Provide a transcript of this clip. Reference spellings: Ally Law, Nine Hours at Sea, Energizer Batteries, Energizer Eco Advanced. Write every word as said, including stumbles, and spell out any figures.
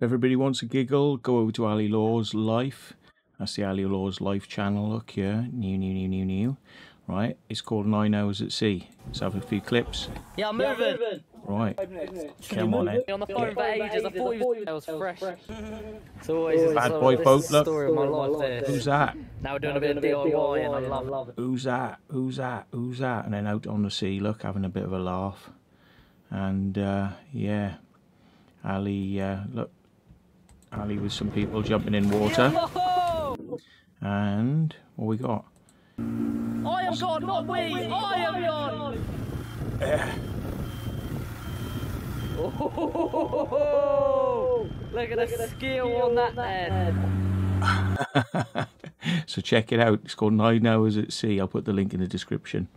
If everybody wants a giggle, go over to Ally Law's Life. That's the Ally Law's Life channel. Look here. New, new, new, new, new. Right. It's called Nine Hours at Sea. Let's have a few clips. Yeah, I'm moving. Right. Come on, Ed. On the phone for ages. I thought he was fresh. It's always a bad boy boat. Look. Story of my life. Who's that? Now we're doing a bit of D I Y and I love it. Who's that? Who's that? Who's that? And then out on the sea, look, having a bit of a laugh. And, uh, yeah. Ally, uh, look. Ally with some people jumping in water. And what we got? I am God, not we! I am God! Yeah. Oh, look at the skill on that head. So check it out. It's called Nine Hours at Sea. I'll put the link in the description.